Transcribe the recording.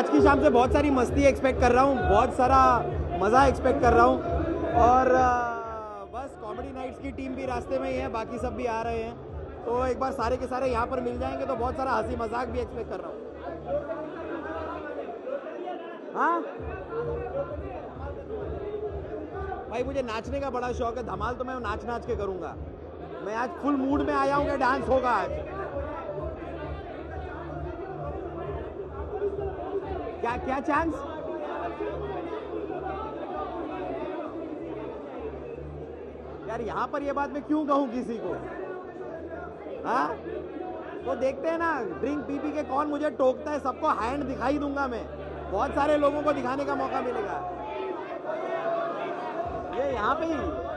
आज की शाम से बहुत सारी मस्ती एक्सपेक्ट कर रहा हूँ, बहुत सारा मज़ा एक्सपेक्ट कर रहा हूँ। और बस कॉमेडी नाइट्स की टीम भी रास्ते में ही है, बाकी सब भी आ रहे हैं, तो एक बार सारे के सारे यहाँ पर मिल जाएंगे, तो बहुत सारा हंसी मजाक भी एक्सपेक्ट कर रहा हूँ। हाँ भाई, मुझे नाचने का बड़ा शौक है, धमाल तो मैं नाच नाच के करूँगा। मैं आज फुल मूड में आया हूँ कि डांस होगा आज। क्या क्या चांस, यार यहाँ पर ये बात मैं क्यों कहूँ किसी को। हाँ तो देखते हैं ना, ड्रिंक पी पी के कौन मुझे टोकता है। सबको हैंड दिखाई दूंगा मैं, बहुत सारे लोगों को दिखाने का मौका मिलेगा। ये यहाँ पे ही